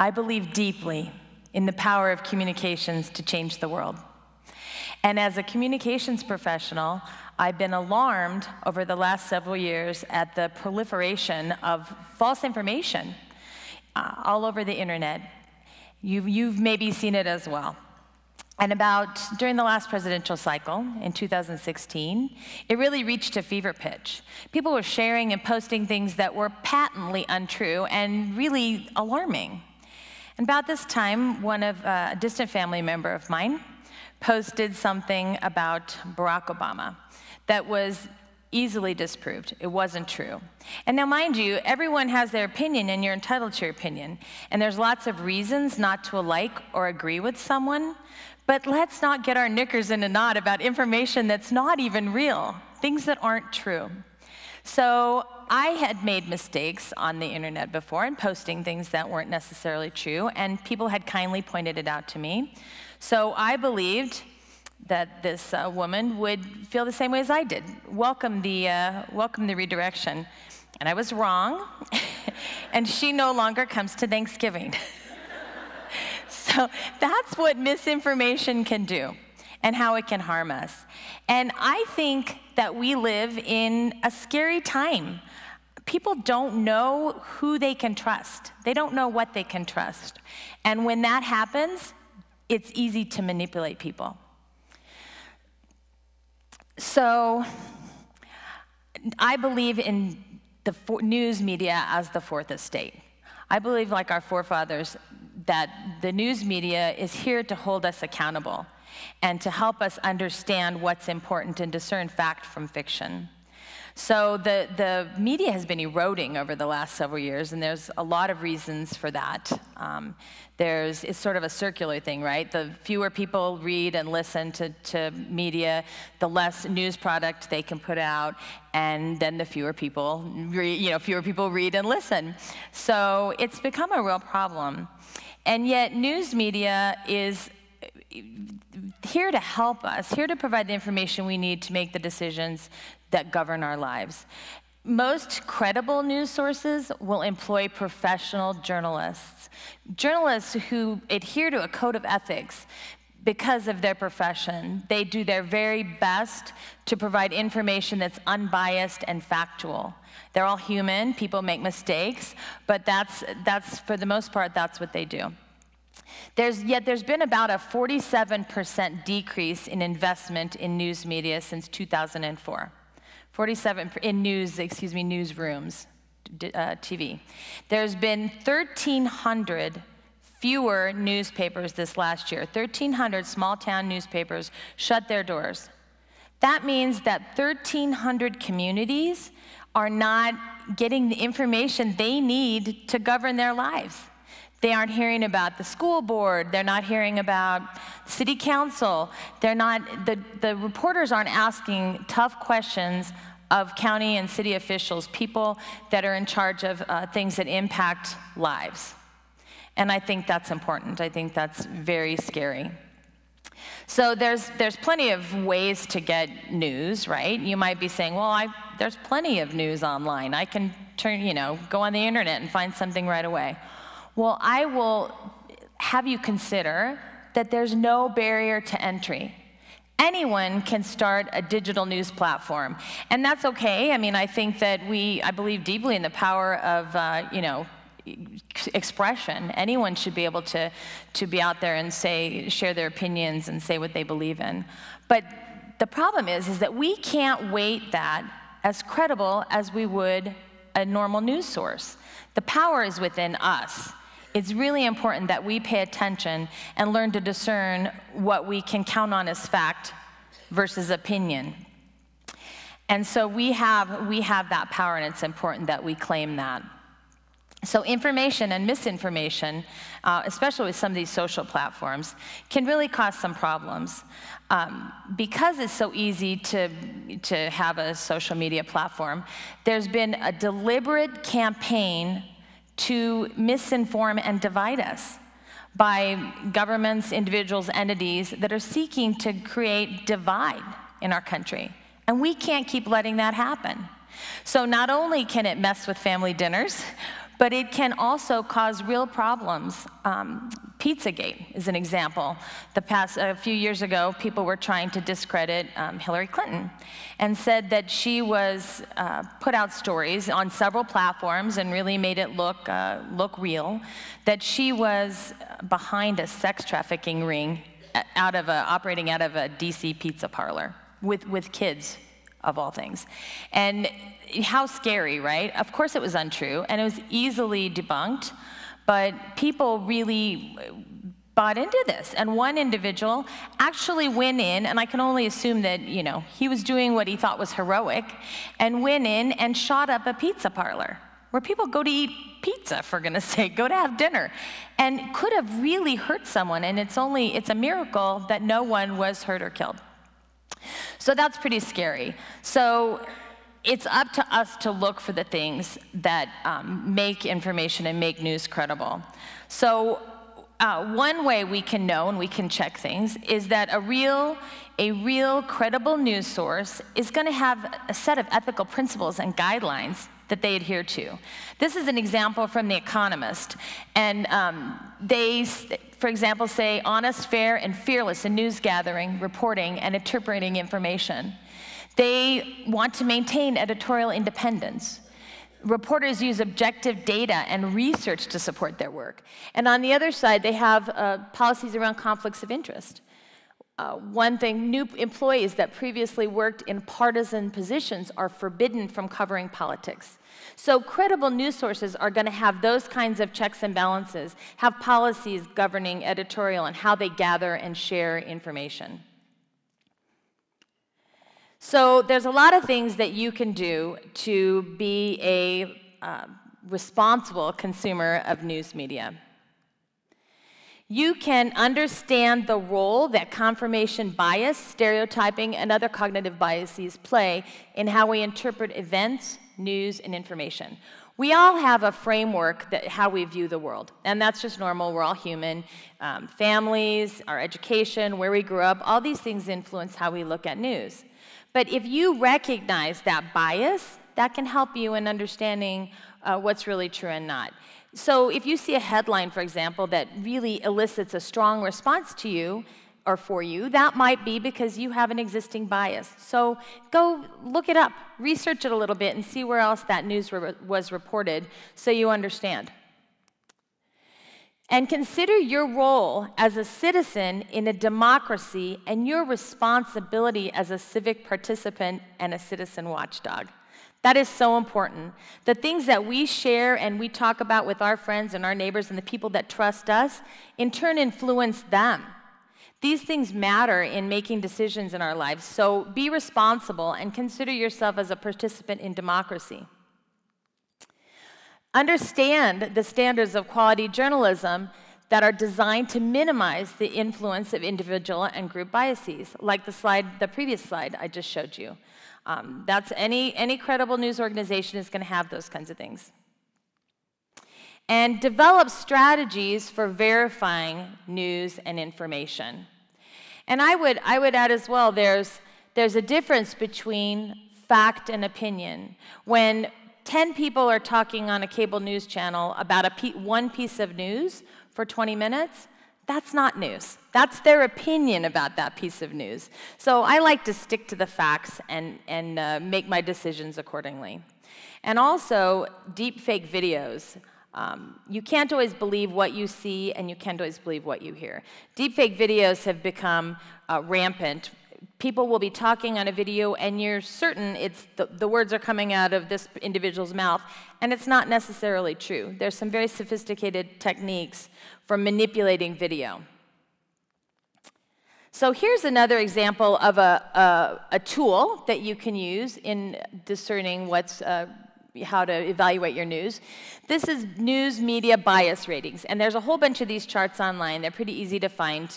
I believe deeply in the power of communications to change the world. And as a communications professional, I've been alarmed over the last several years at the proliferation of false information all over the internet. You've maybe seen it as well. And during the last presidential cycle in 2016, it really reached a fever pitch. People were sharing and posting things that were patently untrue and really alarming. And about this time, a distant family member of mine posted something about Barack Obama that was easily disproved. It wasn't true. And now, mind you, everyone has their opinion, and you're entitled to your opinion. And there's lots of reasons not to like or agree with someone. But let's not get our knickers in a knot about information that's not even real, things that aren't true. So I had made mistakes on the internet before and posting things that weren't necessarily true, and people had kindly pointed it out to me. So I believed that this woman would feel the same way as I did, welcome the redirection. And I was wrong, and she no longer comes to Thanksgiving. So that's what misinformation can do and how it can harm us. And I think that we live in a scary time. People don't know who they can trust. They don't know what they can trust. And when that happens, it's easy to manipulate people. So I believe in the news media as the fourth estate. I believe, like our forefathers, that the news media is here to hold us accountable and to help us understand what's important and discern fact from fiction. So the media has been eroding over the last several years, and there's a lot of reasons for that. It's sort of a circular thing, right? The fewer people read and listen to media, the less news product they can put out, and then the fewer people, fewer people read and listen. So it's become a real problem. And yet news media is here to help us, here to provide the information we need to make the decisions that govern our lives. Most credible news sources will employ professional journalists, journalists who adhere to a code of ethics because of their profession. They do their very best to provide information that's unbiased and factual. They're all human, people make mistakes, but that's for the most part, that's what they do. Yet there's been about a 47% decrease in investment in news media since 2004. 47% in newsrooms, TV. There's been 1,300 fewer newspapers this last year. 1,300 small-town newspapers shut their doors. That means that 1,300 communities are not getting the information they need to govern their lives. They aren't hearing about the school board. They're not hearing about city council. The reporters aren't asking tough questions of county and city officials, people that are in charge of things that impact lives. And I think that's important. I think that's very scary. So there's plenty of ways to get news, right? You might be saying, well, there's plenty of news online. I can go on the internet and find something right away. Well, I will have you consider that there's no barrier to entry. Anyone can start a digital news platform, and that's okay. I mean, I believe deeply in the power of, expression. Anyone should be able to be out there and share their opinions and say what they believe in. But the problem is that we can't weight that as credible as we would a normal news source. The power is within us. It's really important that we pay attention and learn to discern what we can count on as fact versus opinion. And so we have that power, and it's important that we claim that. So information and misinformation, especially with some of these social platforms, can really cause some problems. Because it's so easy to have a social media platform, there's been a deliberate campaign to misinform and divide us by governments, individuals, entities that are seeking to create divide in our country. And we can't keep letting that happen. So not only can it mess with family dinners, But it can also cause real problems. Pizzagate is an example. A few years ago, people were trying to discredit Hillary Clinton and said that she was put out stories on several platforms and really made it look real, that she was behind a sex trafficking ring operating out of a DC pizza parlor with kids, of all things. And how scary, right? Of course it was untrue, and it was easily debunked. But people really bought into this. And one individual actually went in, and I can only assume that, you know, he was doing what he thought was heroic, and went in and shot up a pizza parlor where people go to eat pizza, for goodness sake, go to have dinner, and could have really hurt someone. And it's a miracle that no one was hurt or killed. So that's pretty scary. So it's up to us to look for the things that make information and make news credible. So one way we can know and we can check things is that a real credible news source is going to have a set of ethical principles and guidelines that they adhere to. This is an example from The Economist. And they, for example, say honest, fair, and fearless in news gathering, reporting, and interpreting information. They want to maintain editorial independence. Reporters use objective data and research to support their work. And on the other side, they have policies around conflicts of interest. One thing, new employees that previously worked in partisan positions are forbidden from covering politics. So credible news sources are going to have those kinds of checks and balances, have policies governing editorial and how they gather and share information. So there's a lot of things that you can do to be a responsible consumer of news media. You can understand the role that confirmation bias, stereotyping, and other cognitive biases play in how we interpret events, news, and information. We all have a framework that how we view the world, and that's just normal. We're all human. Families, our education, where we grew up, all these things influence how we look at news. But if you recognize that bias, that can help you in understanding what's really true and not. So if you see a headline, for example, that really elicits a strong response to you or for you, that might be because you have an existing bias. So go look it up, research it a little bit, and see where else that news was reported so you understand. And consider your role as a citizen in a democracy and your responsibility as a civic participant and a citizen watchdog. That is so important. The things that we share and we talk about with our friends and our neighbors and the people that trust us, in turn, influence them. These things matter in making decisions in our lives, so be responsible and consider yourself as a participant in democracy. Understand the standards of quality journalism that are designed to minimize the influence of individual and group biases, like the previous slide I just showed you. That's any credible news organization is going to have those kinds of things. And develop strategies for verifying news and information. And I would add as well, there's a difference between fact and opinion. When 10 people are talking on a cable news channel about one piece of news for 20 minutes, that's not news. That's their opinion about that piece of news. So I like to stick to the facts and make my decisions accordingly. And also, deepfake videos. You can't always believe what you see, and you can't always believe what you hear. Deepfake videos have become rampant. People will be talking on a video, and you're certain it's the words are coming out of this individual's mouth, and it's not necessarily true. There's some very sophisticated techniques for manipulating video. So here's another example of a tool that you can use in discerning how to evaluate your news. This is news media bias ratings, and there's a whole bunch of these charts online. They're pretty easy to find.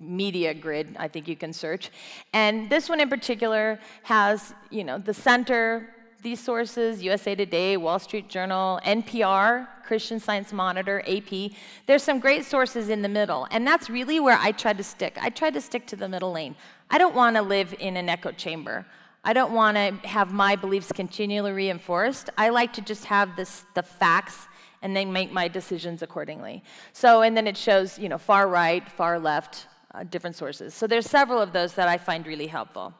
Media Grid, I think you can search. And this one in particular has, you know, the center, these sources, USA Today, Wall Street Journal, NPR, Christian Science Monitor, AP. There's some great sources in the middle, and that's really where I tried to stick. I tried to stick to the middle lane. I don't want to live in an echo chamber. I don't want to have my beliefs continually reinforced. I like to just have the facts and they make my decisions accordingly. So, and then it shows, you know, far right, far left, different sources. So there's several of those that I find really helpful.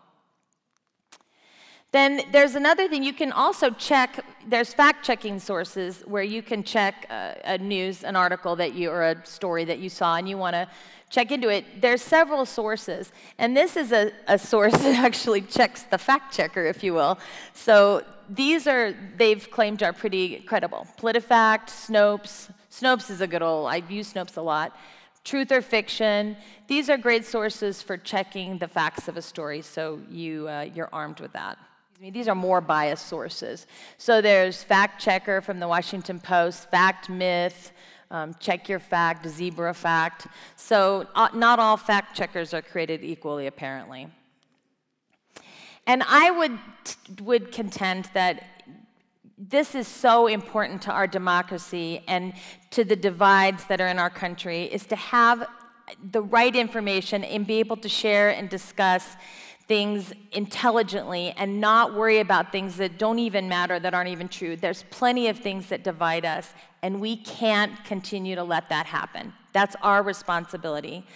Then there's another thing you can also check. There's fact-checking sources where you can check an article that you, or a story that you saw, and you want to check into it. There's several sources, and this is a source that actually checks the fact-checker, if you will. So these are, they've claimed, are pretty credible. PolitiFact, Snopes. Snopes is a good old, I use Snopes a lot. Truth or Fiction. These are great sources for checking the facts of a story, so you, you're armed with that. These are more biased sources. So there's Fact Checker from the Washington Post, Fact Myth, Check Your Fact, Zebra Fact. So not all fact checkers are created equally, apparently. And I would contend that this is so important to our democracy and to the divides that are in our country, is to have the right information and be able to share and discuss things intelligently and not worry about things that don't even matter, that aren't even true. There's plenty of things that divide us, and we can't continue to let that happen. That's our responsibility.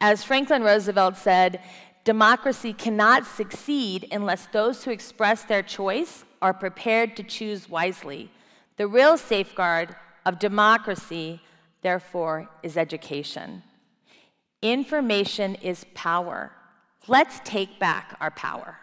As Franklin Roosevelt said, democracy cannot succeed unless those who express their choice are prepared to choose wisely. The real safeguard of democracy, therefore, is education. Information is power. Let's take back our power.